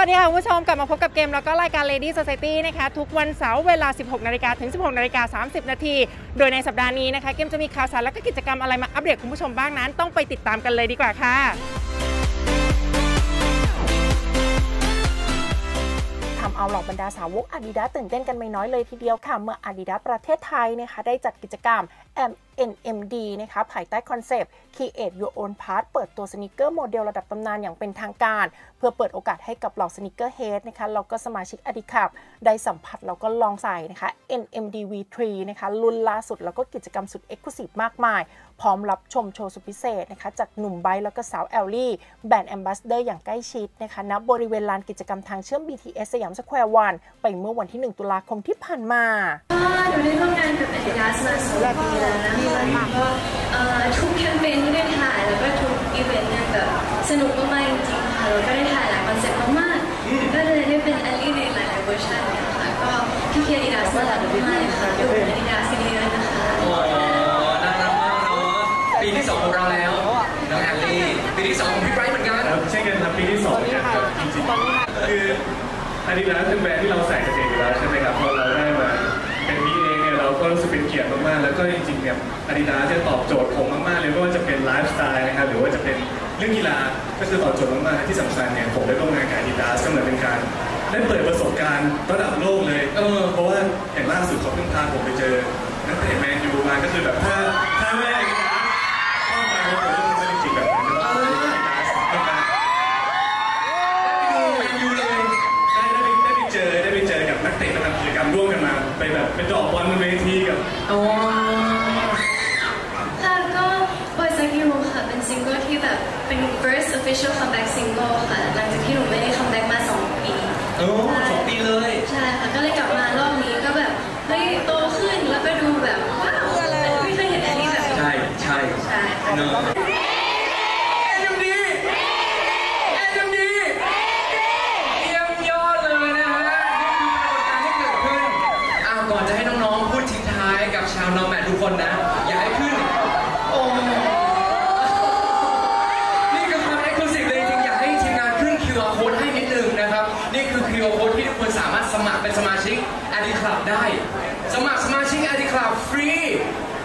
สวัสดีค่ะคุณผู้ชมกลับมาพบกับเกมแล้วก็รายการ Lady Society นะคะทุกวันเสาร์เวลา 16 น.ถึง 16 น.30 น.โดยในสัปดาห์นี้นะคะเกมจะมีข่าวสารและกิจกรรมอะไรมาอัปเดตคุณผู้ชมบ้างนั้นต้องไปติดตามกันเลยดีกว่าค่ะเอาเหล่าบรรดาสาวก Adidas ตื่นเต้นกันไม่น้อยเลยทีเดียวค่ะเมื่อ Adidas ประเทศไทยนะคะได้จัดกิจกรรม NMD นะคะภายใต้คอนเซปต์ Create Your Own Path เปิดตัวสนิเกอร์โมเดลระดับตำนานอย่างเป็นทางการเพื่อเปิดโอกาสให้กับเหล่าสนิเกอร์เฮดนะคะแล้วก็สมาชิก Adidas ครับได้สัมผัสแล้วก็ลองใส่นะคะ NMD V3 นะคะรุ่นล่าสุดแล้วก็กิจกรรมสุด Exclusive มากมายพร้อมรับชมโชว์สุดพิเศษนะคะจากหนุ่มไบค์แล้วก็สาวแอลลี่แบรนด์แอมบาสเดอร์อย่างใกล้ชิดนะคะณบริเวณลานกิจกรรมทางเชื่อม BTS สยามสแควร์วันไปเมื่อวันที่1 ตุลาคมที่ผ่านมาหนูได้ร่วมงานกับ Adidas มาสองปีแล้วนะคะก็ทุกแคมเปญที่ได้ถ่ายแล้วก็ทุกอีเวนต์เนี่ยแบบสนุกมากจริงๆค่ะแล้วก็ได้ถ่ายหลายคอนเซ็ปต์มากๆก็เลยได้เป็นแอลลี่ในหลายๆเวอร์ชันนะคะก็พี่เค Adidas มาหลายปีมากค่ะอยู่ Adidas ซีรีส์นะคะปีที่2ของเราแล้วน้องแอลลี่ปีที่2ของพี่ไบรท์เหมือนกันใช่กันครับปีที่2เนี่ยครับจริงๆคืออันนี้นะเป็นแบรนด์ที่เราใส่กันเองอยู่แล้วใช่ไหมครับพอเราได้มาเป็นนี้เองเนี่ยเราก็รู้สึกเป็นเกียรติมากๆแล้วก็จริงๆเนี่ยอาดิดาสจะตอบโจทย์ผมมากๆเลยไม่ว่าจะเป็นไลฟ์สไตล์นะครับหรือว่าจะเป็นเรื่องกีฬาก็คือตอบโจทย์มากๆที่สำคัญเนี่ยผมได้ร่วมงานกับอาดิดาสก็เหมือนเป็นการได้เปิดประสบการณ์ระดับโลกเลยเพราะว่าอย่างล่าสุดเขาเพิ่งพาผมไปเจอนักเตะแมนยูมาก็คือแบบถ้าแม่ร่วมกันมาไปแบบเป็นดอกบอลบนเวทีกับค่ะก็ Boys Like You ค่ะเป็นซิงเกิลที่แบบเป็น first official comeback single ค่ะหลังจากที่หนูไม่ได้คัมแบ็กมา2 ปี2 ปีเลยใช่ค่ะก็เลยกลับมารอบนี้ก็แบบเฮ้ยโตขึ้นแล้วก็ดูแบบว้าวไม่เคยเห็นแอนนี่แบบใช่ค่ะน้องแมททุกคนนะอย่าให้ขึ้นโอ้นี่คือความ exclusive เลยจริงอยากให้ทีมงานขึ้น QR Code ให้นิดนึงนะครับนี่คือ QR Code ที่ทุกคนสามารถสมัครเป็นสมาชิก Adidas Club ได้สมัครสมาชิก Adidas Club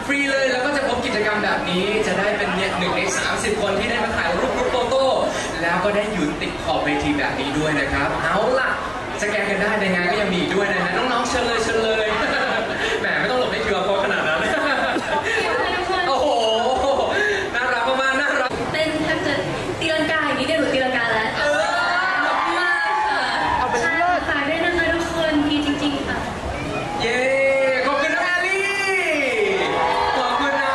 ฟรีเลยแล้วก็จะพบกิจกรรมแบบนี้จะได้เป็นเนี่ย1 ใน 30คนที่ได้มาถ่ายรูปโฟโต้แล้วก็ได้อยู่ติดขอบเวทีแบบนี้ด้วยนะครับเอาล่ะสแกนกันได้ในงานก็ยังมีด้วยนะฮะน้องๆเชิญเลยแหมไม่ต้องหลบใน QR Code ขนาดนั้นโอ้โหน่ารักมากน่ารักเต้นแทบจะตีลังกาอย่างนี้ได้หรือตีลังกาแล้วขอบคุณมากค่ะเอาไปเลิศถ่ายได้นะคะทุกคนดีจริงๆค่ะเย้ขอบคุณนะแอลลี่ขอบคุณนะ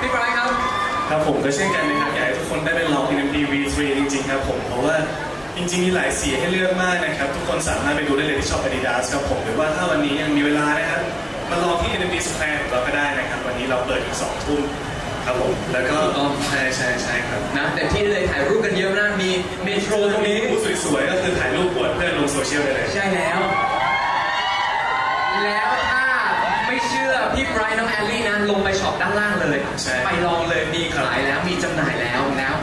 พี่ไบรท์ครับครับผมก็เช่นกันนะครับอยากให้ทุกคนได้ไปลอง NMD V3 จริงๆครับผมเพราะว่าจริงๆมีหลายสีให้เลือกมากนะครับทุกคนสามารถไปดูได้เลยที่ช็อป Adidas ครับผมหรือว่าถ้าวันนี้ยังมีเวลานะครับมาลองที่ NMD Square ของเราก็ได้นะครับวันนี้เราเปิดถึง 2 ทุ่มครับผมแล้วก็ใช่ครับนะแต่ที่เลยถ่ายรูปกันเยอะมากมีเมโทรตรงนี้ผู้สวยๆก็คือถ่ายรูปอวดเพื่อนลงโซเชียลเลยใช่แล้วถ้าไม่เชื่อพี่ไบรท์น้องแอลลี่นะลงไปช็อปด้านล่างเลยไปลองเลยมีขายแล้วมีจำหน่ายแล้วแล้ว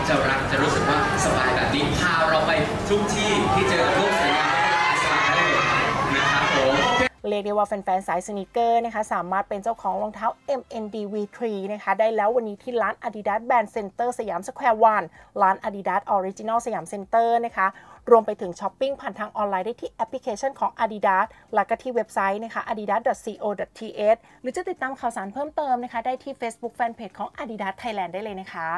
จะรู้สึกว่าสบายแบบนี้พาเราไปทุกที่ที่เจอกับโลกสวยงามนะครับผมเรียกได้ว่าแฟนๆสายสนิเกอร์นะคะสามารถเป็นเจ้าของรองเท้า MND V3 นะคะได้แล้ววันนี้ที่ร้าน Adidas Brand Center สยามสแควร์วันร้าน Adidas Original สยามเซ็นเตอร์นะคะรวมไปถึงช้อปปิ้งผ่านทางออนไลน์ได้ที่แอปพลิเคชันของ Adidas และก็ที่เว็บไซต์นะคะ adidas.co.th หรือจะติดตามข่าวสารเพิ่มเติมนะคะได้ที่ Facebook Fanpage ของ Adidas Thailand ได้เลยนะคะ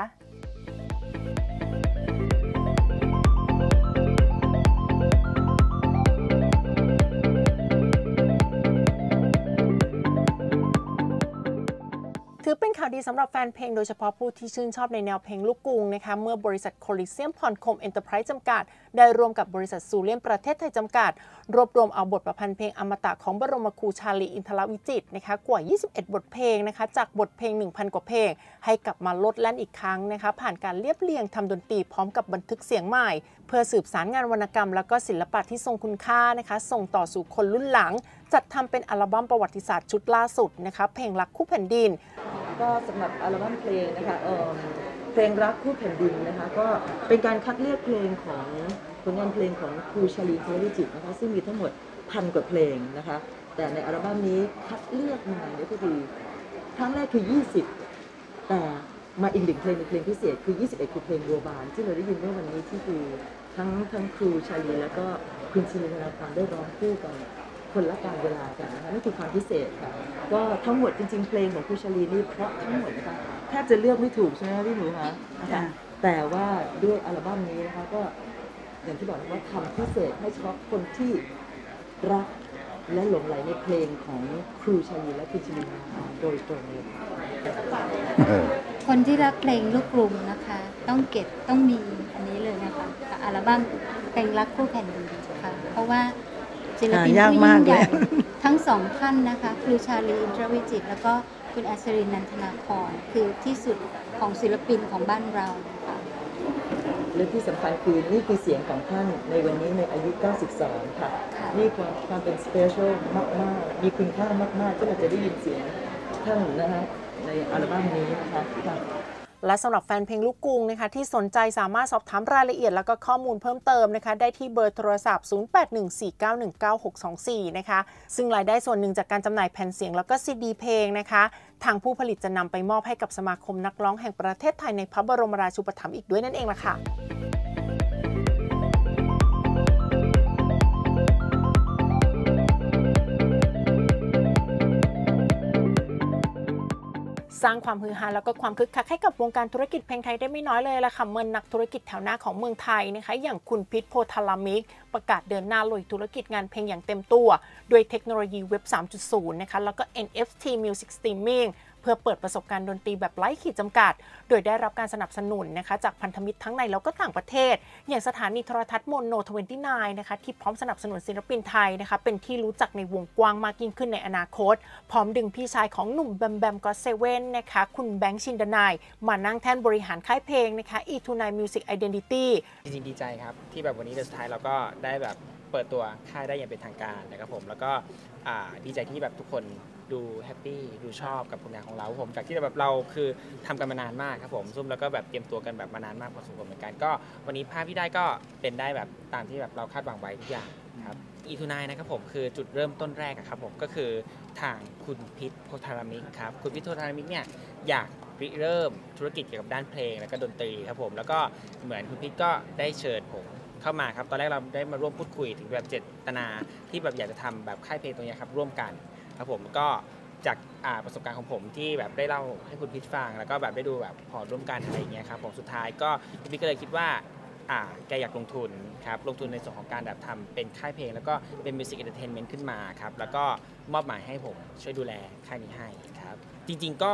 ถือเป็นข่าวดีสำหรับแฟนเพลงโดยเฉพาะผู้ที่ชื่นชอบในแนวเพลงลูกกรุงนะคะเมื่อบริษัทโคลิเซียมพรคมเอ็นเตอร์ไพรส์จำกัดได้ร่วมกับบริษัทซูเลียมประเทศไทยจำกัดรวบรวมเอาบทประพันธ์เพลงอมตะของบรมครูชาลีอินทรวิจิตรนะคะกว่า21 บทเพลงนะคะจากบทเพลง 1,000 กว่าเพลงให้กลับมาลดแล่นอีกครั้งนะคะผ่านการเรียบเรียงทำดนตรีพร้อมกับบันทึกเสียงใหม่เพื่อสืบสานงานวรรณกรรมและก็ศิลปะที่ทรงคุณค่านะคะส่งต่อสู่คนรุ่นหลังจัดทำเป็นอัลบั้มประวัติศาสตร์ชุดล่าสุดนะคะเพลงรักคู่แผ่นดินก็สำหรับอัลบั้มเพลงนะคะเพลงรักคู่แผ่นดินนะคะก็เป็นการคัดเลือกเพลงของ ผลงานเพลงของครูชลีโควิจิตนะคะซึ่งมีทั้งหมด1,000 กว่าเพลงนะคะแต่ในอัลบั้มนี้คัดเลือกมาเนี่ยก็ดีครั้งแรกคือ20แต่มาอีก1เพลงเป็นเพลงพิเศษคือ21คือเพลงบัวบานที่เราได้ยินเมื่อวันนี้ที่คือทั้งครูชาลีแล้วก็คุณชลินราพรได้ร้องคู่กันคนละการเวลากันนะคะนั่นคือความพิเศษค่ะก็ทั้งหมดจริงๆเพลงของครูชาลีนี่เพราะทั้งหมดนะคะแทบจะเลือกไม่ถูกใช่ไหมพี่หนูคะแต่ว่าด้วยอัลบั้มนี้นะคะก็อย่างที่บอกว่าทำพิเศษให้เฉพาะคนที่รักและหลงไหลในเพลงของครูชาลีและคุณชลินราพรโดยตรงเลยคนที่รักเพลงลูกกรุงนะคะต้องเก็บต้องมีอันนี้เลยนะคะอัลบั้มเพลงรักคู่แผ่นดินค่ะเพราะว่าศิลปินผู้ยิ่งใหญ่ทั้ง2 ท่านนะคะครูชาลีอินทรวิจิตรแล้วก็คุณอัศรินนันทนาครคือที่สุดของศิลปินของบ้านเราค่ะและที่สำคัญคือนี่คือเสียงของท่านในวันนี้ในอายุ92ค่ะนี่ความเป็นสเปเชียลมากๆมีคุณค่ามากๆที่เราจะได้ยินเสียงท่านนะคะในอัลบั้มนี้นะคะและสำหรับแฟนเพลงลูกกรุงนะคะที่สนใจสามารถสอบถามรายละเอียดแล้วก็ข้อมูลเพิ่มเติมนะคะได้ที่เบอร์โทรศัพท์0814919624นะคะซึ่งรายได้ส่วนหนึ่งจากการจำหน่ายแผ่นเสียงแล้วก็ซีดีเพลงนะคะทางผู้ผลิตจะนำไปมอบให้กับสมาคมนักร้องแห่งประเทศไทยในพระบรมราชูปถัมภ์อีกด้วยนั่นเองล่ะค่ะสร้างความฮือฮาแล้วก็ความคึกคักให้กับวงการธุรกิจเพลงไทยได้ไม่น้อยเลยล่ะค่ะเมื่อนักธุรกิจแถวหน้าของเมืองไทยนะคะอย่างคุณพิษโพธารมิกประกาศเดินหน้าลุยธุรกิจงานเพลงอย่างเต็มตัวด้วยเทคโนโลยีเว็บ 3.0 นะคะแล้วก็ NFT Music Streaming เพื่อเปิดประสบการณ์ดนตรีแบบไร้ขีดจำกัดโดยได้รับการสนับสนุนนะคะจากพันธมิตรทั้งในแล้วก็ต่างประเทศอย่างสถานีโทรทัศน์โมโน 29 นะคะที่พร้อมสนับสนุนศิลปินไทยนะคะเป็นที่รู้จักในวงกว้างมากยิ่งขึ้นในอนาคตพร้อมดึงพี่ชายของหนุ่มแบมแบมก็เซเว่นนะคะคุณแบงค์ชินดนายมานั่งแท่นบริหารค่ายเพลงนะคะ E29 Music Identity จริงๆดีใจครับที่แบบวันนี้สุดท้ายเราก็ได้แบบเปิดตัวค่ายได้อย่างเป็นทางการนะครับผมแล้วก็ดีใจที่แบบทุกคนดูแฮปปี้ดูชอบกับผลงานของเราผมจากที่แบบเราคือทำกันมานานมากครับผมซุ่มแล้วก็แบบเตรียมตัวกันแบบมานานมากพอสมควรเหมือนกันก็วันนี้ภาพที่ได้ก็เป็นได้แบบตามที่แบบเราคาดหวังไว้ทุกอย่างครับE29 นะครับผมคือจุดเริ่มต้นแรกครับผมก็คือทางคุณพิษโพธารมิกครับคุณพิษโพธารมิกเนี่ยอยากริเริ่มธุรกิจเกี่ยวกับด้านเพลงและก็ดนตรีครับผมแล้วก็เหมือนคุณพิษก็ได้เชิญผมเข้ามาครับตอนแรกเราได้มาร่วมพูดคุยถึงแบบเจตนาที่แบบอยากจะทำแบบค่ายเพลงตรงนี้ครับร่วมกันครับผมก็จากประสบการณ์ของผมที่แบบได้เล่าให้คุณพิษฟังแล้วก็แบบได้ดูแบบพอร่วมกันอะไรอย่างเงี้ยครับผมสุดท้ายก็คุณพิษก็เลยคิดว่าแกอยากลงทุนครับลงทุนในส่วนของการแบบทำเป็นค่ายเพลงแล้วก็เป็นมิวสิกเอนเตอร์เทนเมนต์ขึ้นมาครับแล้วก็มอบหมายให้ผมช่วยดูแลค่ายนี้ให้ครับจริงๆก็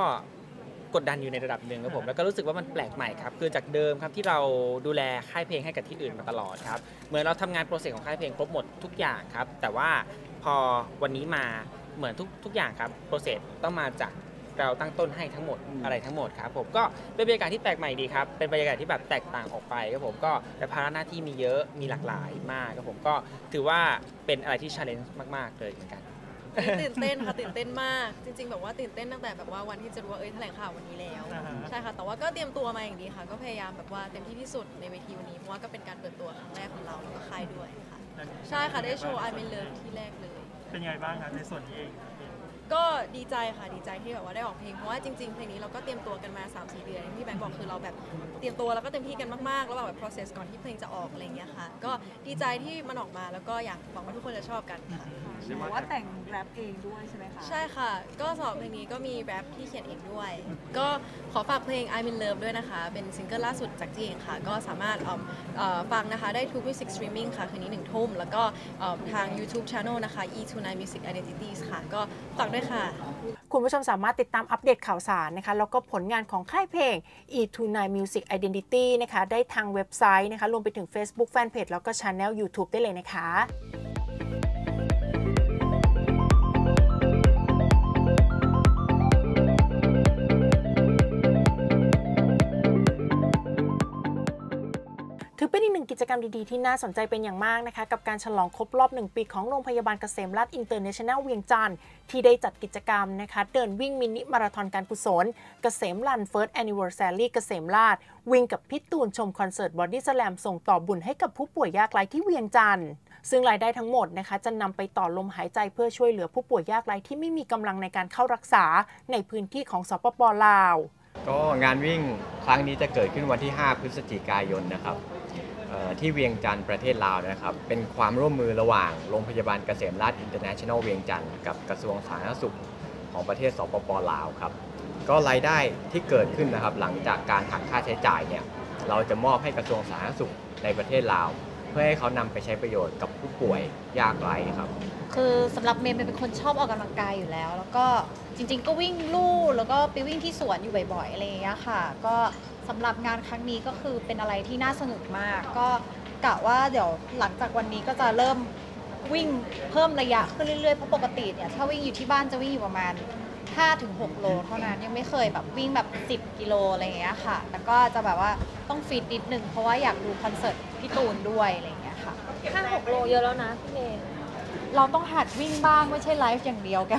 กดดันอยู่ในระดับหนึ่งครับผมแล้วก็รู้สึกว่ามันแปลกใหม่ครับคือจากเดิมครับที่เราดูแลค่ายเพลงให้กับที่อื่นมาตลอดครับเหมือนเราทำงานโปรเซสของค่ายเพลงครบหมดทุกอย่างครับแต่ว่าพอวันนี้มาเหมือนทุกอย่างครับโปรเซสต้องมาจากเราตั้งต้นให้ทั้งหมดอะไรทั้งหมดครับผมก็เป็นบรรยากาศที่แปลกใหม่ดีครับเป็นบรรยากาศที่แบบแตกต่างออกไปครับผมก็แต่ภาระหน้าที่มีเยอะมีหลากหลายมากครับผมก็ถือว่าเป็นอะไรที่ challenge มากๆเลยเหมือนกันตื่นเต้นค่ะตื่นเต้นมากจริงๆแบบว่าตื่นเต้นตั้งแต่แบบว่าวันที่จะรู้ว่าแถลงข่าววันนี้แล้วใช่ค่ะแต่ว่าก็เตรียมตัวมาอย่างดีค่ะก็พยายามแบบว่าเต็มที่ที่สุดในเวทีวันนี้เพราะว่าก็เป็นการเปิดตัวครั้งแรกของเราแล้วก็ค่ายด้วยค่ะใช่ค่ะได้โชว์ I'm in love ที่แรกเลยเป็นไงบ้างคะในส่วนนี้เองก็ดีใจค่ะดีใจที่แบบว่าได้ออกเพลงเพราะว่าจริงๆเพลงนี้เราก็เตรียมตัวกันมา 3-4 เดือนที่แบงค์บอกคือเราแบบเตรียมตัวแล้วก็เต็มที่กันมากๆแล้วแบบ process ก่อนที่เพลงจะออกอะไรเงี้ยค่ะก็ดีใจที่มันออกมาแล้วก็อยากหวังว่าทุกคนจะชอบกันค่ะว่าแต่งแรปเองด้วยใช่ไหมคะใช่ค่ะก็สำหรับเพลงนี้ก็มีแรปที่เขียนเองด้วยก็ขอฝากเพลง I'm in love ด้วยนะคะเป็นซิงเกิลล่าสุดจากจีนค่ะก็สามารถฟังนะคะได้ทุก music streaming ค่ะคืนนี้19:00แล้วก็ทาง YouTube Channel นะคะ E29 Music Identity ค่ะก็ฝากด้วยค่ะคุณผู้ชมสามารถติดตามอัปเดตข่าวสารนะคะแล้วก็ผลงานของค่ายเพลง E29 Music Identity นะคะได้ทางเว็บไซต์นะคะรวมไปถึง Facebook Fanpage แล้วก็ Channel YouTube ได้เลยนะคะ เป็นอีกหนึ่งกิจกรรมดีๆที่น่าสนใจเป็นอย่างมากนะคะกับการฉลองครบรอบ1ปีของโรงพยาบาลเกษมราษฎร์อินเตอร์เนชั่นแนลเวียงจันทร์ที่ได้จัดกิจกรรมนะคะเดินวิ่งมินิมาราธอนการกุศลเกษมรันเฟิร์สแอนนิเวอร์แซลลี่เกษมราษฎร์วิ่งกับพี่ตูนชมคอนเสิร์ตบอดี้สแลมส่งต่อบุญให้กับผู้ป่วยยากไร้ที่เวียงจันทร์ซึ่งรายได้ทั้งหมดนะคะจะนำไปต่อลมหายใจเพื่อช่วยเหลือผู้ป่วยยากไร้ที่ไม่มีกำลังในการเข้ารักษาในพื้นที่ของสปป.ลาวก็งานวิ่งครั้งนี้จะเกิดขึ้นวันที่ 5 พฤศจิกายนนะครับที่เวียงจันทร์ประเทศลาวนะครับเป็นความร่วมมือระหว่างโรงพยาบาลเกษมราษฎร์อินเตอร์เนชั่นแนลเวียงจันทร์กับกระทรวงสาธารณสุขของประเทศสปป.ลาวครับก็รายได้ที่เกิดขึ้นนะครับหลังจากการหักค่าใช้จ่ายเนี่ยเราจะมอบให้กระทรวงสาธารณสุขในประเทศลาวเพื่อให้เขานำไปใช้ประโยชน์กับผู้ป่วยยากไร้ครับคือสำหรับเมย์เป็นคนชอบออกกำลังกายอยู่แล้วแล้วก็จริงๆก็วิ่งลู่แล้วก็ไปวิ่งที่สวนอยู่บ่อยๆอะไรอย่างเงี้ยค่ะก็สำหรับงานครั้งนี้ก็คือเป็นอะไรที่น่าสนุกมากก็กะว่าเดี๋ยวหลังจากวันนี้ก็จะเริ่มวิ่งเพิ่มระยะขึ้นเรื่อยๆเพราะปกติเนี่ยถ้าวิ่งอยู่ที่บ้านจะวิ่งอยู่ประมาณ 5-6 โลเท่านั้นยังไม่เคยแบบวิ่งแบบ10 กิโลอะไรอย่างเงี้ยค่ะแต่ก็จะแบบว่าต้องฟิตนิดนึงเพราะว่าอยากดูคอนเสิร์ตพี่ตูนด้วยอะไรอย่างเงี้ยค่ะ 5-6 โลเยอะแล้วนะพี่เมย์เราต้องหัดวิ่งบ้างไม่ใช่ไลฟ์อย่างเดียวแก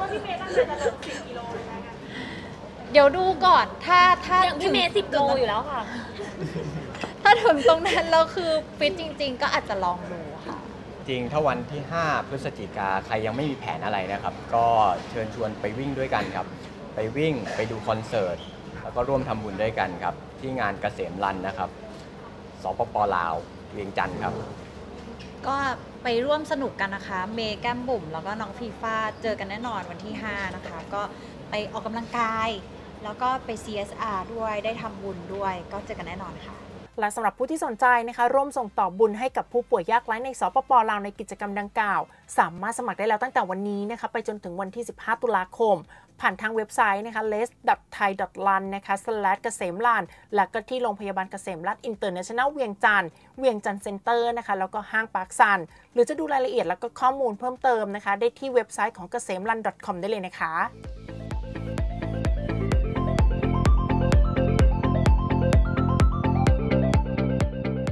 ว่าพี่เมย์ตั้งใจจะลง10 กิโลเลยนะเดี๋ยวดูก่อนถ้าพี่เมย์10 โลอยู่แล้วค่ะถ้าถึงตรงนั้นเราคือฟิตจริงๆก็อาจจะลองดูค่ะจริงถ้าวันที่ 5 พฤศจิกาใครยังไม่มีแผนอะไรนะครับก็เชิญชวนไปวิ่งด้วยกันครับไปวิ่งไปดูคอนเสิร์ตแล้วก็ร่วมทำบุญด้วยกันครับที่งานเกษมรันนะครับสปป.ลาวเวียงจันทร์ครับก็ไปร่วมสนุกกันนะคะเมย์แก้มบุ๋มแล้วก็น้องฟีฟ้าเจอกันแน่นอนวันที่ 5 นะคะก็ไปออกกำลังกายแล้วก็ไป CSR ด้วยได้ทำบุญด้วยก็เจอกันแน่นอนค่ะและสำหรับผู้ที่สนใจนะคะร่วมส่งต่อบุญให้กับผู้ป่วยยากไร้ในสปป.ลาวในกิจกรรมดังกล่าวสามารถสมัครได้แล้วตั้งแต่วันนี้นะคะไปจนถึงวันที่ 15 ตุลาคมผ่านทางเว็บไซต์นะคะ les.thai.lan นะคะ /เกษมรันและก็ที่โรงพยาบาลเกษมรัฐอินเตอร์เนชั่นแนลเวียงจันทร์เซ็นเตอร์นะคะแล้วก็ห้างปาร์คซันหรือจะดูรายละเอียดแล้วก็ข้อมูลเพิ่มเติมนะคะได้ที่เว็บไซต์ของเกษมรัน .com ได้เลยนะคะ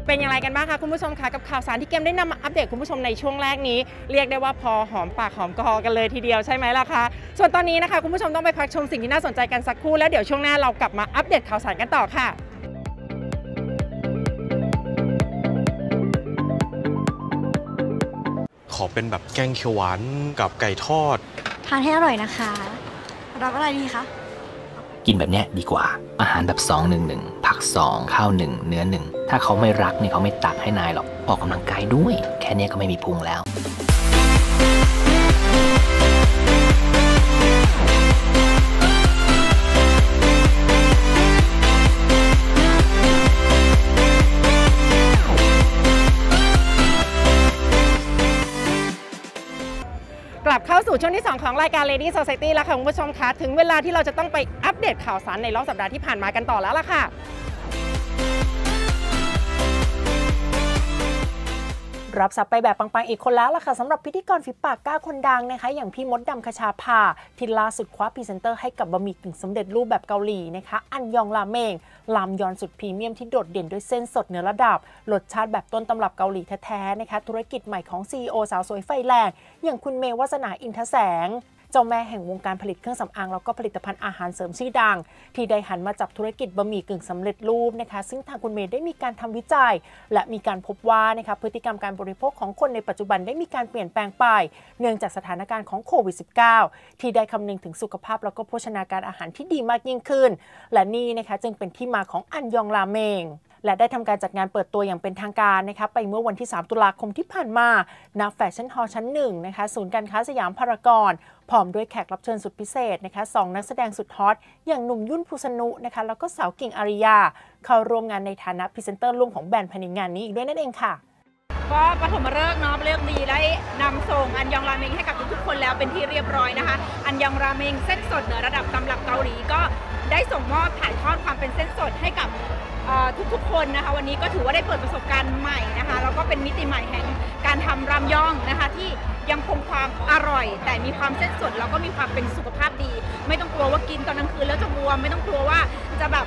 เป็นอย่างไรกันบ้างคะคุณผู้ชมคะกับข่าวสารที่เกมได้นำมาอัปเดตคุณผู้ชมในช่วงแรกนี้เรียกได้ว่าพอหอมปากหอมคอกันเลยทีเดียวใช่ไหมล่ะคะส่วนตอนนี้นะคะคุณผู้ชมต้องไปพักชมสิ่งที่น่าสนใจกันสักครู่แล้วเดี๋ยวช่วงหน้าเรากลับมาอัปเดตข่าวสารกันต่อค่ะขอเป็นแบบแกงเขียวหวานกับไก่ทอดทานให้อร่อยนะคะรับอะไรดีคะกินแบบเนี้ยดีกว่าอาหารแบบ2-1-1ผัก2ข้าว1เนื้อ1ถ้าเขาไม่รักเนี่ยเขาไม่ตักให้นายหรอกออกกำลังกายด้วยแค่นี้ก็ไม่มีพุงแล้วกลับเข้าสู่ช่วงที่ 2 ของรายการ Lady Society แล้วค่ะคุณผู้ชมคะถึงเวลาที่เราจะต้องไปอัปเดตข่าวสารในรอบสัปดาห์ที่ผ่านมากันต่อแล้วล่ะค่ะรับทรัพย์ไปแบบปังๆอีกคนแล้วล่ะค่ะสำหรับพิธีกรฝีปากกล้าคนดังนะคะอย่างพี่มดดำคชาภาที่ล่าสุดคว้าพรีเซนเตอร์ให้กับบะหมี่กึ่งสำเร็จรูปแบบเกาหลีนะคะอันยองราเมงรามยอนสุดพรีเมียมที่โดดเด่นด้วยเส้นสดเนื้อระดับรสชาติแบบต้นตำรับเกาหลีแท้ๆนะคะธุรกิจใหม่ของ CEO สาวสวยไฟแรงอย่างคุณเมย์ วาสนา อินทแสงเจ้าแม่แห่งวงการผลิตเครื่องสำอางแล้วก็ผลิตภัณฑ์อาหารเสริมชื่อดังที่ได้หันมาจับธุรกิจบะหมี่กึ่งสำเร็จรูปนะคะซึ่งทางคุณเมย์ได้มีการทำวิจัยและมีการพบว่านะคะพฤติกรรมการบริโภคของคนในปัจจุบันได้มีการเปลี่ยนแปลงไปเนื่องจากสถานการณ์ของโควิด -19 ที่ได้คำนึงถึงสุขภาพแล้วก็โภชนาการอาหารที่ดีมากยิ่งขึ้นและนี่นะคะจึงเป็นที่มาของอันยองราเมงและได้ทำการจัดงานเปิดตัวอย่างเป็นทางการนะคะไปเมื่อวันที่ 3 ตุลาคมที่ผ่านมาณ แฟชั่นฮอลล์ชั้น 1นะคะศูนย์การค้าสยามพารากอนพร้อมด้วยแขกรับเชิญสุดพิเศษนะคะ2นักแสดงสุดฮอตอย่างหนุ่มยุ่นภูสนุนะคะแล้วก็สาวกิ่งอาริยาเข้าร่วมงานในฐานะพรีเซนเตอร์ร่วมของแบรนด์ภายในงานนี้อีกด้วยนั่นเองค่ะก็ปฐมฤกษ์เนาะเลือกดีได้นำส่งอันยองราเมงให้กับทุกๆคนแล้วเป็นที่เรียบร้อยนะคะอันยองราเมงเส้นสดเหนือระดับตำรับเกาหลีก็ได้ส่งมอบถ่ายทอดความเป็นเส้นสดให้กับทุกคนนะคะวันนี้ก็ถือว่าได้เปิดประสบการณ์ใหม่นะคะแล้วก็เป็นมิติใหม่แห่งการทำรามยองนะคะที่ยังคงความอร่อยแต่มีความเส้นสดแล้วก็มีความเป็นสุขภาพดีไม่ต้องกลัวว่ากินตอนกลางคืนแล้วจะบวมไม่ต้องกลัวว่าจะแบบ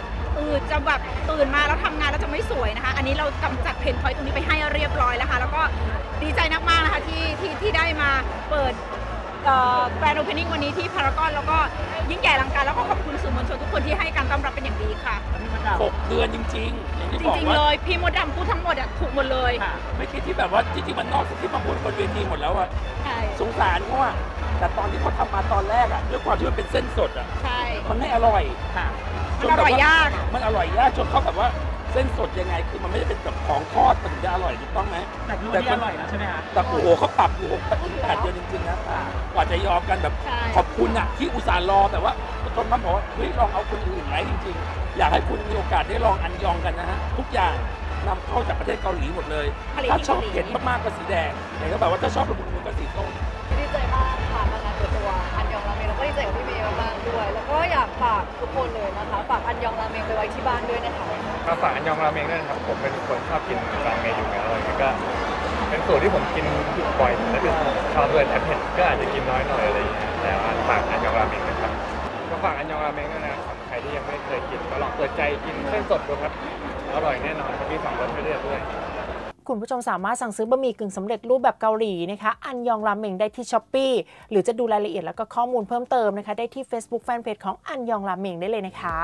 จะแบบตื่นมาแล้วทำงานแล้วจะไม่สวยนะคะอันนี้เรากำจัดเพนพอยต์ตรงนี้ไปให้เรียบร้อยแล้วค่ะแล้วก็ดีใจมากๆนะคะที่ได้มาเปิดแกรนด์โอเพนนิ่งวันนี้ที่พารากอนแล้วก็ยิ่งใหญ่อลังการแล้วก็ขอบคุณสื่อมวลชนทุกคนที่ให้การต้อนรับเป็นอย่างดีค่ะ6 เดือนจริงๆอย่างที่บอกว่าเลยพี่มดดำพูดทั้งหมดอ่ะถูกหมดเลยไม่คิดที่แบบว่าจริงๆมันนอกที่มาพูดบนเวทีหมดแล้วอ่ะสงสารเพราะว่าแต่ตอนที่เขาทำมาตอนแรกอ่ะด้วยความที่มันเป็นเส้นสดอ่ะมันไม่อร่อยมันอร่อยยากมันอร่อยยากจนเขาแบบว่าเส้นสดยังไงคือมันไม่ได้เป็นแบบของทอดมันถึงจะอร่อยถูกต้องไหมแต่มันอร่อยนะใช่ไหมคะแต่โอ้โหเขาปรับอยู่8 เดือนจริงๆนะกว่าจะยอมกันแบบขอบคุณอ่ะที่อุตส่าห์รอแต่ว่าต้นน้ำบอกว่าเฮ้ยลองเอาคนอื่นไหมจริงๆอยากให้คุณมีโอกาสได้ลองอันยองกันนะฮะทุกอย่างนำเข้าจากประเทศเกาหลีหมดเลยถ้าชอบเผ็ดมากๆก็สีแดงไหนก็แบบว่าถ้าชอบระบุมันก็สีส้มดีใจมากผ่านมางานตัวอันยองราเมงแล้วก็ดีใจกับพี่เมย์มากด้วยแล้วก็อยากฝากทุกคนเลยนะคะฝากอันยองราเมงไปไว้ที่บ้านด้วยนะคะมาฝากอันยองราเมงด้วยนะครับผมเป็นคนชอบกินราเมงอยู่แล้วเลยก็เป็นสูตรที่ผมกินบ่อยและเป็นชอบเลยแต่เผ็ดก็อาจจะกินน้อยหน่อยอะไรอย่างเงี้ยแต่ฝากอันยองราเมงนะครับก็ฝากอันยองราเมงด้วยนะครับใครที่ยังไม่เคยกินก็ลองเปิดใจกินเส้นสดดูครับอร่อยแน่นอนครับมี2รสให้เลือกด้วยคุณผู้ชมสามารถสั่งซื้อบะหมี่กึ่งสำเร็จรูปแบบเกาหลีนะคะอันยองราเมงได้ที่ Shopee หรือจะดูรายละเอียดแล้วก็ข้อมูลเพิ่มเติมนะคะได้ที่ Facebook Fanpage ของอันยองราเมงได้เลยนะคะ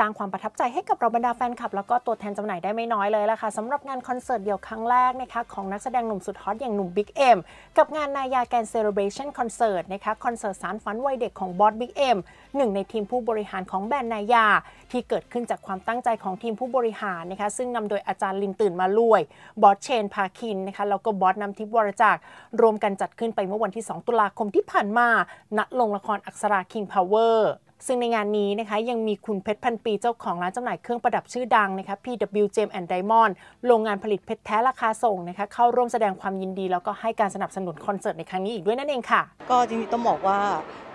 สร้างความประทับใจให้กับเราบรรดาแฟนคลับแล้วก็ตัวแทนจำหน่ายได้ไม่น้อยเลยล่ะค่ะสำหรับงานคอนเสิร์ตเดี่ยวครั้งแรกนะคะของนักแสดงหนุ่มสุดฮอตอย่างหนุ่มบิ๊กเอ็มกับงานนายาแกนเซเลบเรชั่นคอนเสิร์ตนะคะคอนเสิร์ตสารฝันวัยเด็กของบอสบิ๊กเอ็มหนึ่งในทีมผู้บริหารของแบรนด์นายาที่เกิดขึ้นจากความตั้งใจของทีมผู้บริหารนะคะซึ่งนำโดยอาจารย์ลินตื่นมาลุยบอสเชนพาคินนะคะแล้วก็บอสนำทิพย์วรจักรรวมกันจัดขึ้นไปเมื่อวันที่2 ตุลาคมที่ผ่านมาณโรงละครอักษราคิงพาวเวอร์ซึ่งในงานนี้นะคะยังมีคุณเพชรพันปีเจ้าของร้านจำหน่ายเครื่องประดับชื่อดังนะคะ PW Gem and Diamond โรงงานผลิตเพชรแท้ราคาส่งนะคะเข้าร่วมแสดงความยินดีแล้วก็ให้การสนับสนุนคอนเสิร์ตในครั้งนี้อีกด้วยนั่นเองค่ะก็จริงๆต้องบอกว่า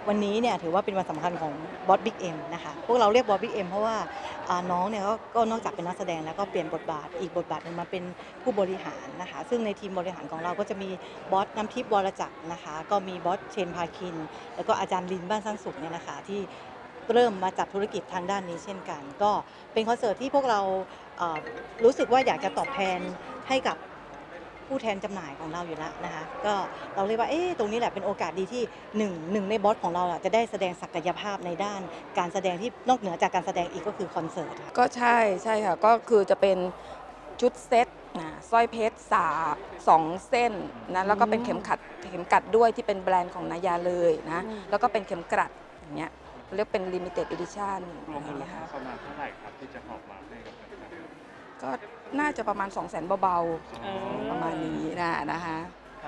วันนี้เนี่ยถือว่าเป็นวันสำคัญของบอสบิ๊กเอ็มนะคะพวกเราเรียกบอสบิ๊กเอ็มเพราะว่าน้องเนี่ยก็นอกจากเป็นนักแสดงแล้วก็เปลี่ยนบทบาทอีกบทบาทนึงมาเป็นผู้บริหารนะคะซึ่งในทีมบริหารของเราก็จะมีบอสน้ำทิพย์วรจักรนะคะก็มีบอสเชนพาคินแล้วก็อาจารย์ลินบ้านสร้างสุขเนี่ยนะคะที่เริ่มมาจับธุรกิจทางด้านนี้เช่นกันก็เป็นคอนเสิร์ตที่พวกเรารู้สึกว่าอยากจะตอบแทนให้กับผู้แทนจำหน่ายของเราอยู่แล้วนะคะก็เราเรียกว่าตรงนี้แหละเป็นโอกาสดีที่หนึ่งในบอสของเราจะได้แสดงศักยภาพในด้านการแสดงที่นอกเหนือจากการแสดงอีกก็คือคอนเสิร์ตก็ใช่ค่ะก็คือจะเป็นชุดเซ็ตสร้อยเพชร2 เส้นนะแล้วก็เป็นเข็มกัดด้วยที่เป็นแบรนด์ของนายาเลยนะแล้วก็เป็นเข็มกลัดอย่างเงี้ยเรียกเป็น limited edition รวมมูลค่าประมาณเท่าไหร่ครับที่จะออกมาให้กับก็น่าจะประมาณ 200,000 เบาๆประมาณนี้นะคะ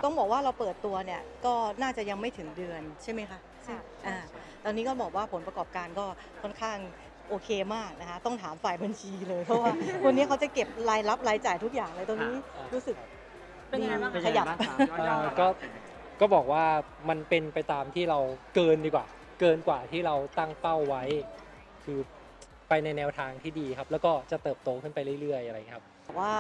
ต้องบอกว่าเราเปิดตัวเนี่ยก็น่าจะยังไม่ถึงเดือนใช่ไหมคะตอนนี้ก็บอกว่าผลประกอบการก็ค่อนข้างโอเคมากนะคะต้องถามฝ่ายบัญชีเลยเพราะว่าคนนี้เขาจะเก็บรายรับรายจ่ายทุกอย่างเลยตรงนี้รู้สึกเป็นยังไงบ้างขยับก็บอกว่ามันเป็นไปตามที่เราเกินกว่าที่เราตั้งเป้าไว้คือไปในแนวทางที่ดีครับแล้วก็จะเติบโตขึ้นไปเรื่อยๆอะไรครับว่า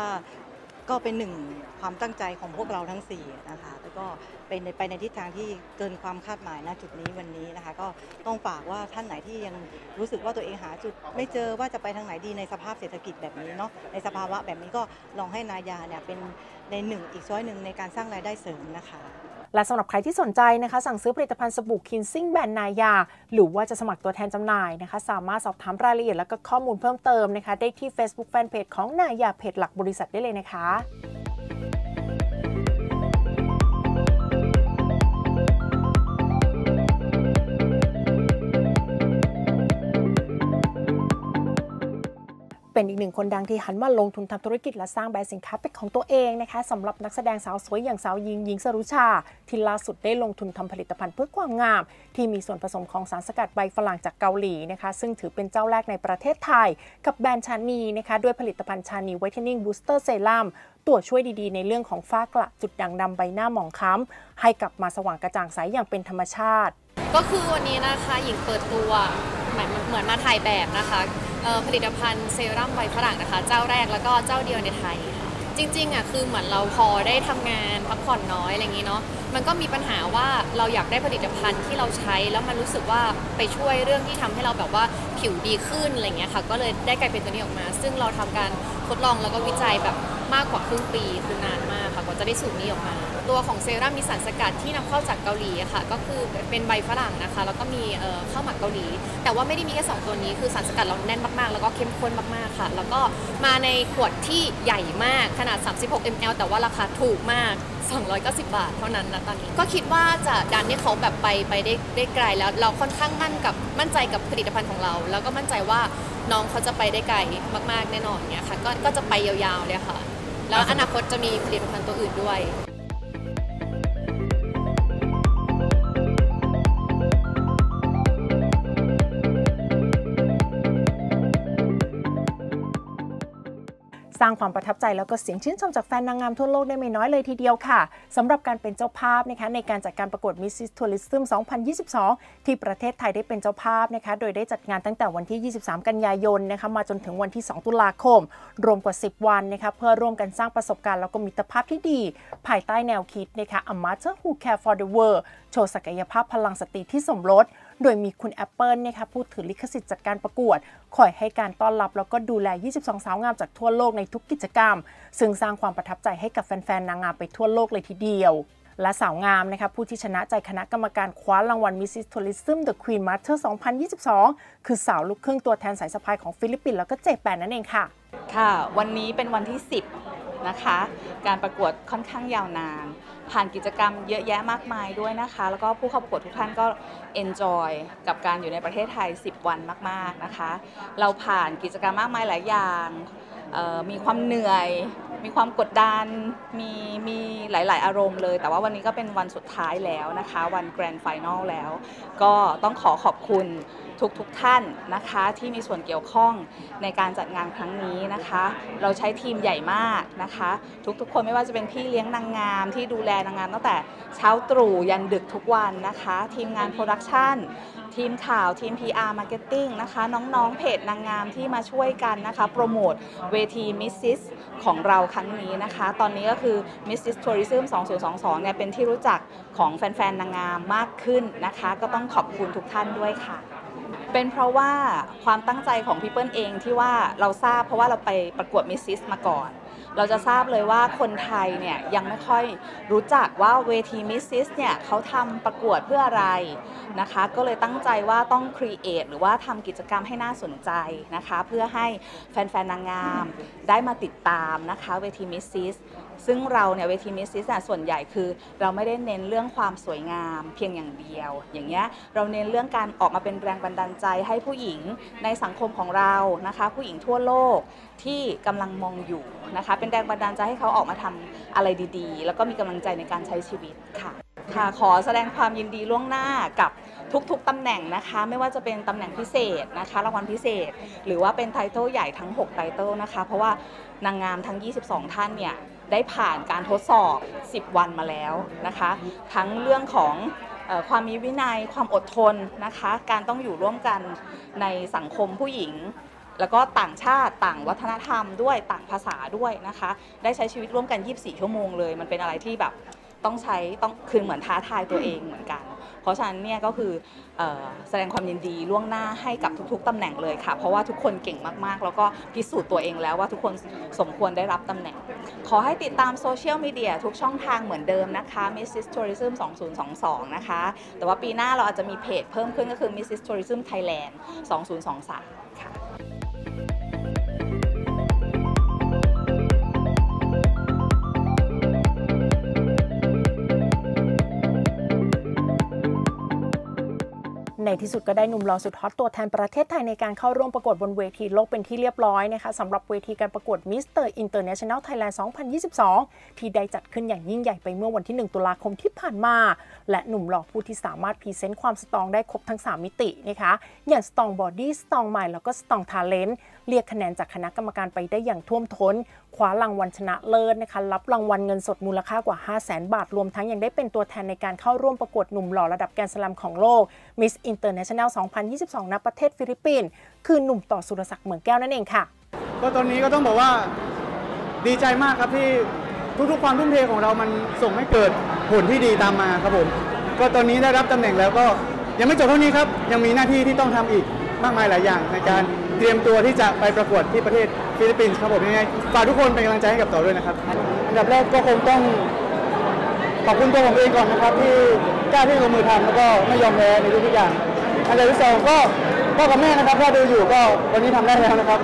ก็เป็นหนึ่งความตั้งใจของพวกเราทั้ง4นะคะแล้วก็เป็นไปในทิศทางที่เกินความคาดหมายณจุดนี้วันนี้นะคะก็ต้องฝากว่าท่านไหนที่ยังรู้สึกว่าตัวเองหาจุดไม่เจอว่าจะไปทางไหนดีในสภาพเศรษฐกิจแบบนี้เนาะในสภาวะแบบนี้ก็ลองให้นายาเนี่ยเป็นในอีกช้อยหนึ่งในการสร้างรายได้เสริมนะคะและสำหรับใครที่สนใจนะคะสั่งซื้อผลิตภัณฑ์สบู่คินซิ่งแบรนด์นายาหรือว่าจะสมัครตัวแทนจำหน่ายนะคะสามารถสอบถามรายละเอียดและก็ข้อมูลเพิ่มเติมนะคะได้ที่ Facebook Fanpage ของนายาเพจหลักบริษัทได้เลยนะคะเป็นอีกหนึ่งคนดังที่หันมาลงทุนทำธุรกิจและสร้างแบรนด์สินค้าเป็นของตัวเองนะคะสำหรับนักแสดงสาวสวยอย่างสาวหญิงสรุชาที่ล่าสุดได้ลงทุนทำผลิตภัณฑ์เพื่อความงามที่มีส่วนผสมของสารสกัดใบฝรั่งจากเกาหลีนะคะซึ่งถือเป็นเจ้าแรกในประเทศไทยกับแบรนด์ชานีนะคะด้วยผลิตภัณฑ์ชานีไวท์เทนนิ่งบูสเตอร์เซรั่มตัวช่วยดีๆในเรื่องของฝ้ากระจุดด่างดำใบหน้าหมองคล้ำให้กลับมาสว่างกระจ่างใสอย่างเป็นธรรมชาติก็คือวันนี้นะคะหญิงเปิดตัวเหมือนมาถ่ายแบบนะคะผลิตภัณฑ์เซรั่มใบฝรั่งนะคะเจ้าแรกแล้วก็เจ้าเดียวในไทย จริงๆอ่ะคือเหมือนเราพอได้ทำงานพักผ่อนน้อยอะไรอย่างนี้เนาะมันก็มีปัญหาว่าเราอยากได้ผลิตภัณฑ์ที่เราใช้แล้วมันรู้สึกว่าไปช่วยเรื่องที่ทำให้เราแบบว่าผิวดีขึ้นอะไรเงี้ยค่ะก็เลยได้กลายเป็นตัวนี้ออกมาซึ่งเราทำการทดลองแล้วก็วิจัยแบบมากกว่าครึ่งปีคือนานมากค่ะกว่าจะได้สูตรนี้ออกมาตัวของเซรั่มมีสารสกัดที่นำเข้าจากเกาหลีค่ะก็คือเป็นใบฝรั่งนะคะแล้วก็มีข้าวหมักเกาหลีแต่ว่าไม่ได้มีแค่2ตัวนี้คือสารสกัดเราแน่นมากๆแล้วก็เข้มข้นมากๆค่ะแล้วก็มาในขวดที่ใหญ่มากขนาด36 ml แต่ว่าราคาถูกมาก290 บาทเท่านั้นนะตอนนี้ก็คิดว่าจะดันให้เขาแบบไปได้ไกลแล้วเราค่อนข้างมั่นใจกับผลิตภัณฑ์ของเราแล้วก็มั่นใจว่าน้องเขาจะไปได้ไกลมากๆแน่นอนเนี่ยค่ะก็จะไปยาวๆเลยค่ะแล้วอนาคตจะมีผลิตภัณฑ์ตัวอื่นด้วยสร้างความประทับใจแล้วก็เสียงชื่นชมจากแฟนนางงามทั่วโลกได้ไม่น้อยเลยทีเดียวค่ะสำหรับการเป็นเจ้าภาพนะคะในการจัดการประกวด Mrs. Tourism 2022 ที่ประเทศไทยได้เป็นเจ้าภาพนะคะโดยได้จัดงานตั้งแต่วันที่ 23 กันยายนนะคะมาจนถึงวันที่ 2 ตุลาคมรวมกว่า 10 วันนะคะเพื่อร่วมกันสร้างประสบการณ์แล้วก็มิตรภาพที่ดีภายใต้แนวคิดนะคะ A Mother Who Care for the World โชว์ศักยภาพพลังสตรีที่สมรสโดยมีคุณแอปเปิลนะคะผู้ถือลิขสิทธิ์จัดการประกวดคอยให้การต้อนรับแล้วก็ดูแล 22 สาวงามจากทั่วโลกในทุกกิจกรรมซึ่งสร้างความประทับใจให้กับแฟนๆนางงามไปทั่วโลกเลยทีเดียวและสาวงามนะคะผู้ที่ชนะใจคณะกรรมการคว้ารางวัล Mrs. Tourism The Queen Mother 2022 คือสาวลูกครึ่งตัวแทนสายสะพายของฟิลิปปินส์แล้วก็เจแปนนั่นเองค่ะค่ะวันนี้เป็นวันที่ 10 นะคะการประกวดค่อนข้างยาวนานผ่านกิจกรรมเยอะแยะมากมายด้วยนะคะแล้วก็ผู้เข้าประกวดทุกท่านก็ enjoy กับการอยู่ในประเทศไทย10 วันมากๆนะคะเราผ่านกิจกรรมมากมายหลายอย่างมีความเหนื่อยมีความกดดันมีหลายๆอารมณ์เลยแต่ว่าวันนี้ก็เป็นวันสุดท้ายแล้วนะคะวัน Grand Final แล้วก็ต้องขอบคุณทุกท่านนะคะที่มีส่วนเกี่ยวข้องในการจัดงานครั้งนี้นะคะเราใช้ทีมใหญ่มากนะคะทุกคนไม่ว่าจะเป็นพี่เลี้ยงนางงามที่ดูแลนางงามตั้งแต่เช้าตรู่ยันดึกทุกวันนะคะทีมงานโปรดักชั่นทีมข่าวทีม PR Marketing นะคะน้องๆเพจนางงามที่มาช่วยกันนะคะโปรโมทเวทีมิสซิสของเราครั้งนี้นะคะตอนนี้ก็คือ Mrs. Tourism 2022 เนี่ยเป็นที่รู้จักของแฟนๆนางงามมากขึ้นนะคะก็ต้องขอบคุณทุกท่านด้วยค่ะเป็นเพราะว่าความตั้งใจของพี่เปิ้ลเองที่ว่าเราทราบเพราะว่าเราไปประกวดมิสซิสมาก่อนเราจะทราบเลยว่าคนไทยเนี่ยยังไม่ค่อยรู้จักว่าเวทีมิสซิสเนี่ยเขาทำประกวดเพื่ออะไรนะคะก็เลยตั้งใจว่าต้องครีเอทหรือว่าทำกิจกรรมให้น่าสนใจนะคะเพื่อให้แฟนๆนางงามได้มาติดตามนะคะเวทีมิสซิสซึ่งเราเนี่ยเวทีมิสซิสส่วนใหญ่คือเราไม่ได้เน้นเรื่องความสวยงามเพียงอย่างเดียวอย่างเงี้ยเราเน้นเรื่องการออกมาเป็นแรงบันดาลใจให้ผู้หญิงในสังคมของเรานะคะผู้หญิงทั่วโลกที่กำลังมองอยู่นะคะเป็นแรงบันดาลใจให้เขาออกมาทำอะไรดีๆแล้วก็มีกำลังใจในการใช้ชีวิตค่ะค่ะขอแสดงความยินดีล่วงหน้ากับทุกๆตำแหน่งนะคะไม่ว่าจะเป็นตำแหน่งพิเศษนะคะรางวัลพิเศษหรือว่าเป็นไทเทิลใหญ่ทั้ง6ไทเทิลนะคะเพราะว่านางงามทั้ง22ท่านเนี่ยได้ผ่านการทดสอบ10 วันมาแล้วนะคะทั้งเรื่องของความมีวินัยความอดทนนะคะการต้องอยู่ร่วมกันในสังคมผู้หญิงแล้วก็ต่างชาติต่างวัฒนธรรมด้วยต่างภาษาด้วยนะคะได้ใช้ชีวิตร่วมกัน24ชั่วโมงเลยมันเป็นอะไรที่แบบต้องคือเหมือนท้าทายตัวเองเหมือนกันเพราะฉะนั้นเนี่ยก็คือแสดงความยินดีล่วงหน้าให้กับทุกๆตำแหน่งเลยค่ะเพราะว่าทุกคนเก่งมากๆแล้วก็พิสูจน์ตัวเองแล้วว่าทุกคนสมควรได้รับตำแหน่งขอให้ติดตามโซเชียลมีเดียทุกช่องทางเหมือนเดิมนะคะ Mrs. Tourism 2022 นะคะแต่ว่าปีหน้าเราอาจจะมีเพจเพิ่มขึ้นก็คือ Mrs. Tourism Thailand 2023 ค่ะในที่สุดก็ได้หนุ่มหล่อสุดฮอตตัวแทนประเทศไทยในการเข้าร่วมประกวดบนเวทีโลกเป็นที่เรียบร้อยนะคะสำหรับเวทีการประกวด Mr. International Thailand 2022 ที่ได้จัดขึ้นอย่างยิ่งใหญ่ไปเมื่อวันที่ 1 ตุลาคมที่ผ่านมาและหนุ่มหล่อผู้ที่สามารถพรีเซนต์ความสตรองได้ครบทั้ง3มิตินะคะอย่างสตรองบอดี้สตรองมายแล้วก็สตรองทาเลนต์เรียกคะแนนจากคณะกรรมการไปได้อย่างท่วมท้นคว้ารางวัลชนะเลิศนะคะรับรางวัลเงินสดมูลค่ากว่า 500,000 บาทรวมทั้งยังได้เป็นตัวแทนในการเข้าร่วมประกวดหนุ่มหล่อระดับแกรนด์สแลมของโลก Miss International 2022 ณ ประเทศฟิลิปปินส์คือหนุ่มต่อสุรศักดิ์เหมืองแก้วนั่นเองค่ะก็ตอนนี้ก็ต้องบอกว่า ดีใจมากครับที่ทุกๆความทุ่มเทของเรามันส่งให้เกิดผลที่ดีตามมาครับผมก็ตอนนี้ได้รับตำแหน่งแล้วก็ยังไม่จบเท่านี้ครับยังมีหน้าที่ที่ต้องทำอีกมากมายหลายอย่างในการเตรียมตัวที่จะไปประกวดที่ประเทศฟิลิปปินส์ครับผมยังไงฝากทุกคนเป็นกำลังใจให้กับต่อด้วยนะครับอันดับแรกก็คงต้องขอบคุณตัวผมเองก่อนนะครับที่กล้าที่ลงมือทำแล้วก็ไม่ยอมแพ้ในทุกอย่างอันดับที่สองก็พ่อกับแม่นะครับถ้าดูอยู่ก็วันนี้ทำได้แล้วนะครับ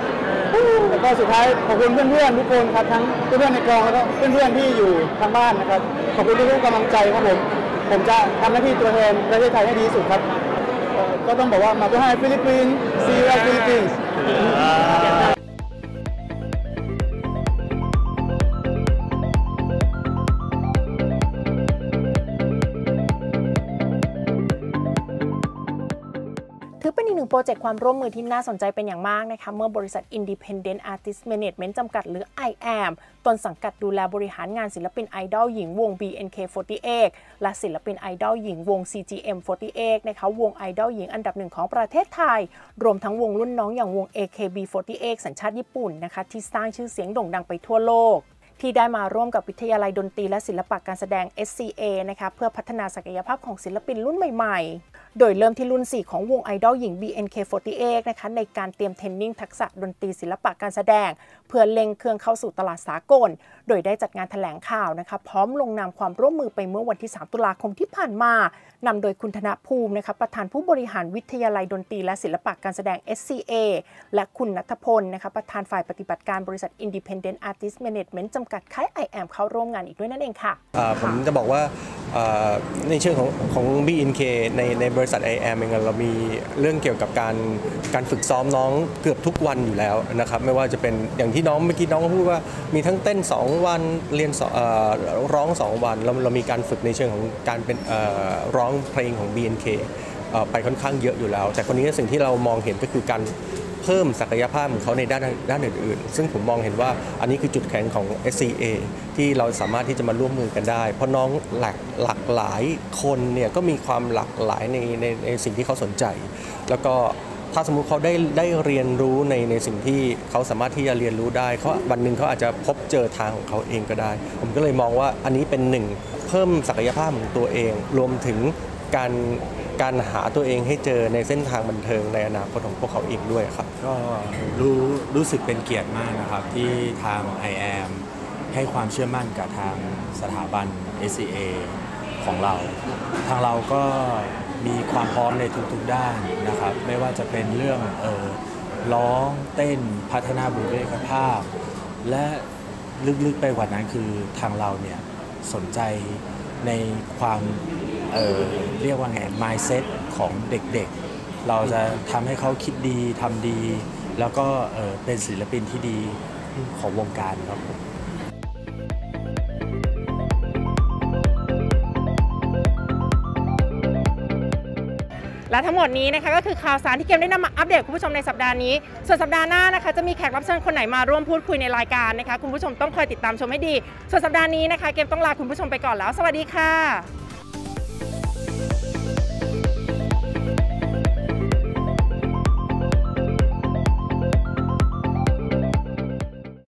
แล้วก็สุดท้ายขอบคุณเพื่อนๆทุกคนครับทั้งเพื่อนๆในกองแล้วก็เพื่อนๆที่อยู่ทางบ้านนะครับขอบคุณทุกๆกำลังใจครับผมจะทำหน้าที่ตัวแทนประเทศไทยให้ดีที่สุดครับก็ต้องบอกว่ามาเพื่อให้ฟิลิปปินส์ซีเรียสฟิลิปปินส์ถือเป็นอีกหนึ่งโปรเจกต์ความร่วมมือที่น่าสนใจเป็นอย่างมากนะคะเมื่อบริษัท Independent Artist Management จำกัดหรือ IAM ต้นสังกัดดูแลบริหารงานศิลปินไอดอลหญิงวง BNK48 และศิลปินไอดอลหญิงวง CGM48 นะคะวงไอดอลหญิงอันดับหนึ่งของประเทศไทยรวมทั้งวงรุ่นน้องอย่างวง AKB48 สัญชาติญี่ปุ่นนะคะที่สร้างชื่อเสียงโด่งดังไปทั่วโลกที่ได้มาร่วมกับวิทยาลัยดนตรีและศิลปะการแสดง SCA นะคะเพื่อพัฒนาศักยภาพของศิลปินรุ่นใหม่ๆโดยเริ่มที่รุ่น 4 ของวงไอดอลหญิง BNK48 นะคะในการเตรียมเทรนนิ่งทักษะดนตรีศิลปะการแสดงเพื่อเล็งเครื่องเข้าสู่ตลาดสากลโดยได้จัดงานแถลงข่าวนะคะพร้อมลงนามความร่วมมือไปเมื่อวันที่ 3 ตุลาคมที่ผ่านมานำโดยคุณธนภูมินะคะประธานผู้บริหารวิทยาลัยดนตรีและศิลปะการแสดง SCA และคุณณัฐพลนะคะประธานฝ่ายปฏิบัติการบริษัท Independent Artist Management จำกัดค่าย IAM เข้าร่วมงานอีกด้วยนั่นเองค่ะผมจะบอกว่าในเชิงของ BNK ในบริษัท IAM เองเรามีเรื่องเกี่ยวกับการฝึกซ้อมน้องเกือบทุกวันอยู่แล้วนะครับไม่ว่าจะเป็นอย่างที่น้องเมื่อกี้น้องพูดว่ามีทั้งเต้น2วันเรียนร้อง2วันเรามีการฝึกในเชิงของการเป็นร้องเพลงของ BNK ไปค่อนข้างเยอะอยู่แล้วแต่คนนี้สิ่งที่เรามองเห็นก็คือการเพิ่มศักยภาพของเขาในด้านอื่นๆซึ่งผมมองเห็นว่าอันนี้คือจุดแข็งของ SCA ที่เราสามารถที่จะมาร่วมมือกันได้เพราะน้องหลากหลายคนเนี่ยก็มีความหลากหลายในสิ่งที่เขาสนใจแล้วก็ถ้าสมมุติเขาได้เรียนรู้ในสิ่งที่เขาสามารถที่จะเรียนรู้ได้เขาวันหนึ่งเขาอาจจะพบเจอทางของเขาเองก็ได้ผมก็เลยมองว่าอันนี้เป็นหนึ่งเพิ่มศักยภาพของตัวเองรวมถึงการหาตัวเองให้เจอในเส้นทางบันเทิงในอนาคตของพวกเขาเองด้วยครับก็รู้สึกเป็นเกียรติมากนะครับที่ทาง IAM ให้ความเชื่อมั่นกับทางสถาบัน SCA ของเราทางเราก็มีความพร้อมในทุกๆด้านนะครับไม่ว่าจะเป็นเรื่องร้องเต้นพัฒนาบุคลิกภาพและลึกๆไปกว่านั้นคือทางเราเนี่ยสนใจในความเรียกว่าไง mindset ของเด็กๆเราจะทำให้เขาคิดดีทำดีแล้วก็เป็นศิลปินที่ดีของวงการครับผมและทั้งหมดนี้นะคะก็คือข่าวสารที่เกมได้นำมาอัปเดตคุณผู้ชมในสัปดาห์นี้ส่วนสัปดาห์หน้านะคะจะมีแขกรับเชิญคนไหนมาร่วมพูดคุยในรายการนะคะคุณผู้ชมต้องคอยติดตามชมให้ดีส่วนสัปดาห์นี้นะคะเกมต้องลาคุณผู้ชมไปก่อนแล้วสวัสดีค่ะ